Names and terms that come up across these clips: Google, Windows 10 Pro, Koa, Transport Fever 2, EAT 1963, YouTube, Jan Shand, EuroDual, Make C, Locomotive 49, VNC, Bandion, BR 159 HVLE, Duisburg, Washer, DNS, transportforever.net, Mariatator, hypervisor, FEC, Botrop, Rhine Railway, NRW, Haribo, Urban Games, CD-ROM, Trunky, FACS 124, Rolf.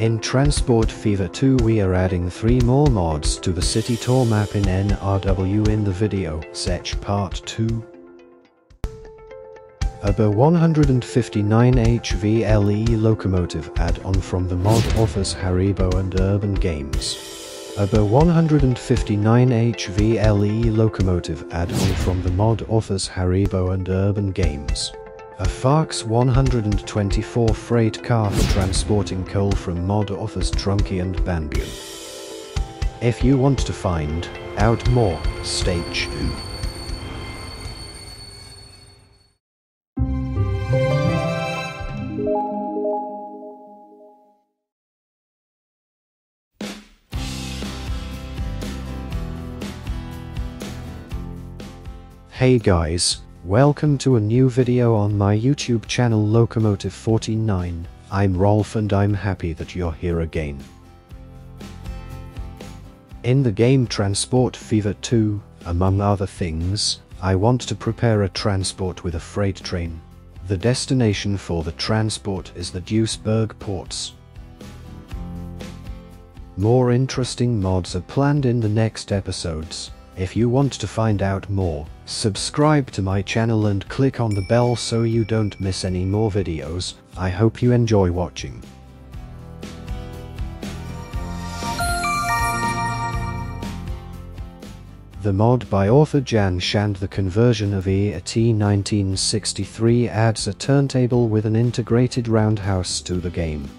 In Transport Fever 2 we are adding 3 more mods to the city tour map in NRW in the video Sech Part 2. A BR 159 HVLE locomotive add-on from the mod office Haribo and Urban Games. A BR 159 HVLE locomotive add-on from the mod office Haribo and Urban Games. A FACS 124 freight car for transporting coal from mod office Trunky and Bandion. If you want to find out more, stay tuned. Hey guys, welcome to a new video on my YouTube channel Locomotive 49, I'm Rolf and I'm happy that you're here again. In the game Transport Fever 2, among other things, I want to prepare a transport with a freight train. The destination for the transport is the Duisburg ports. More interesting mods are planned in the next episodes. If you want to find out more, subscribe to my channel and click on the bell so you don't miss any more videos. I hope you enjoy watching. The mod by author Jan Shand, the conversion of EAT 1963, adds a turntable with an integrated roundhouse to the game.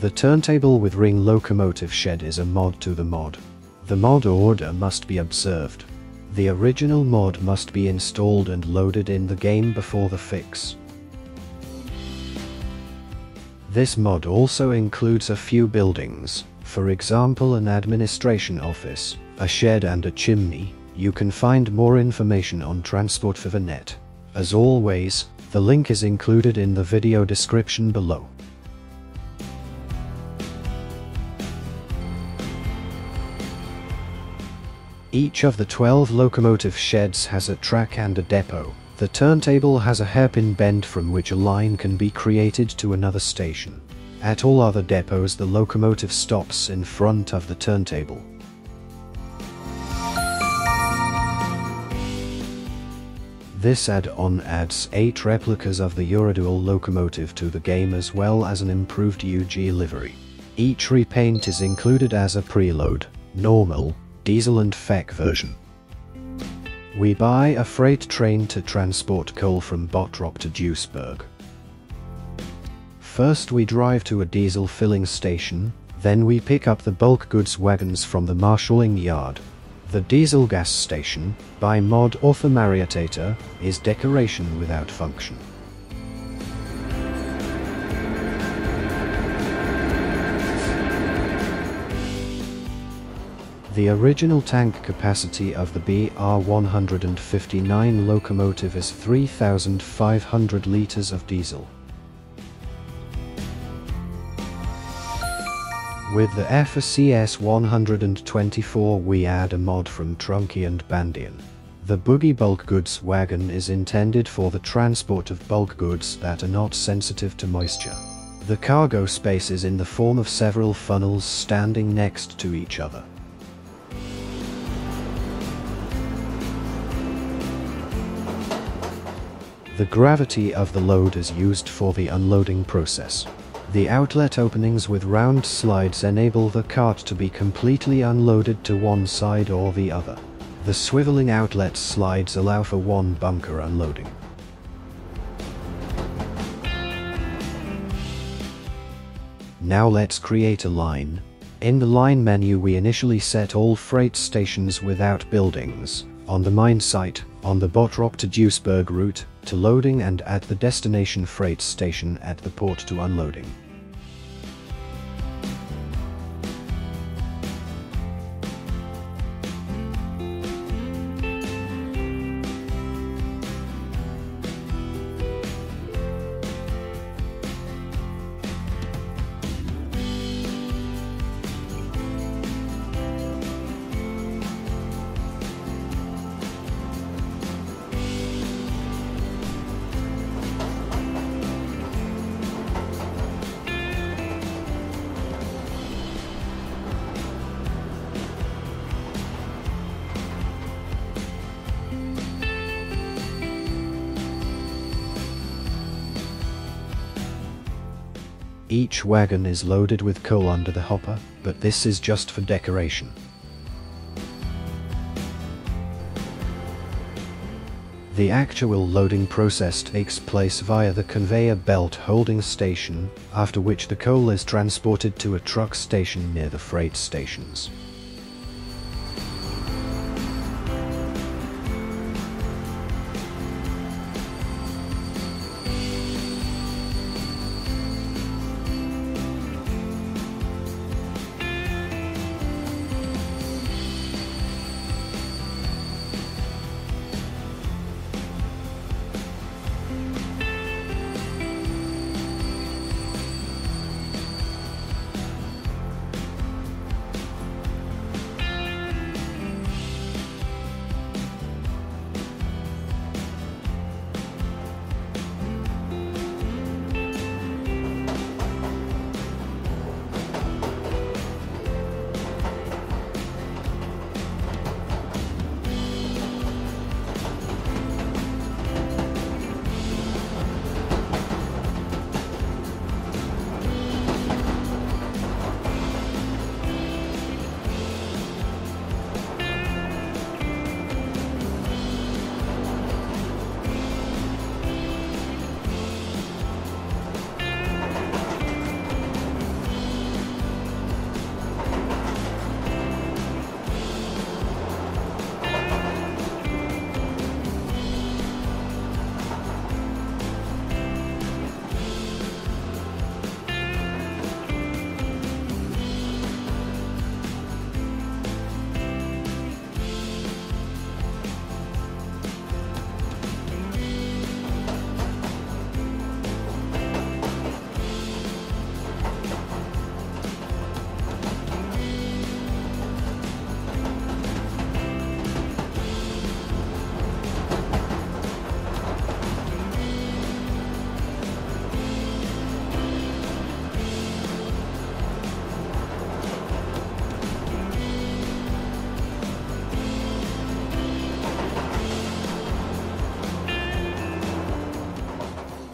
The turntable with ring locomotive shed is a mod to the mod. The mod order must be observed. The original mod must be installed and loaded in the game before the fix. This mod also includes a few buildings, for example an administration office, a shed and a chimney. You can find more information on transportforever.net. As always, the link is included in the video description below. Each of the 12 locomotive sheds has a track and a depot. The turntable has a hairpin bend from which a line can be created to another station. At all other depots the locomotive stops in front of the turntable. This add-on adds 8 replicas of the EuroDual locomotive to the game as well as an improved UG livery. Each repaint is included as a preload, normal, diesel and FEC version. We buy a freight train to transport coal from Botrop to Duisburg. First we drive to a diesel filling station, then we pick up the bulk goods wagons from the marshalling yard. The diesel gas station, by mod author Mariatator, is decoration without function. The original tank capacity of the BR 159 locomotive is 3,500 liters of diesel. With the FACS 124 we add a mod from Trunky and Bandion. The boogie bulk goods wagon is intended for the transport of bulk goods that are not sensitive to moisture. The cargo space is in the form of several funnels standing next to each other. The gravity of the load is used for the unloading process. The outlet openings with round slides enable the cart to be completely unloaded to one side or the other. The swiveling outlet slides allow for one bunker unloading. Now let's create a line. In the line menu we initially set all freight stations without buildings, on the mine site, on the Botrop to Duisburg route, to loading and at the destination freight station at the port to unloading. Each wagon is loaded with coal under the hopper, but this is just for decoration. The actual loading process takes place via the conveyor belt holding station, after which the coal is transported to a truck station near the freight stations.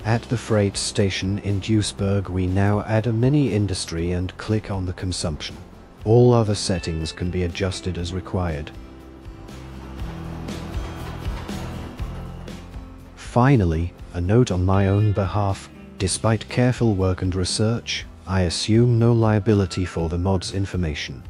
At the freight station in Duisburg we now add a mini industry and click on the consumption. All other settings can be adjusted as required. Finally, a note on my own behalf, despite careful work and research, I assume no liability for the mod's information.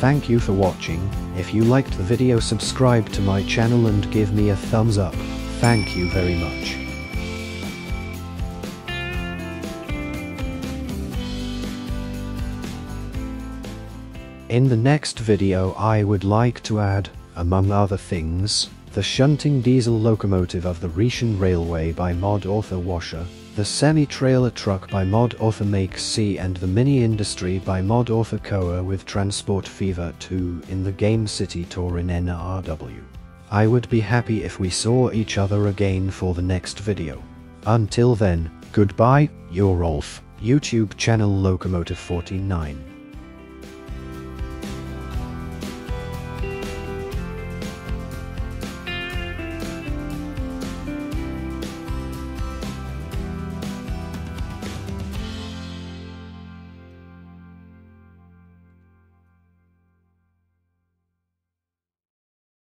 Thank you for watching. If you liked the video, subscribe to my channel and give me a thumbs up. Thank you very much. In the next video I would like to add, among other things, the shunting diesel locomotive of the Rhine Railway by mod author Washer, the semi-trailer truck by mod author Make C and the mini-industry by mod author Koa with Transport Fever 2 in the Game City Tour in NRW. I would be happy if we saw each other again for the next video. Until then, goodbye, your Rolf, YouTube channel Locomotive 49.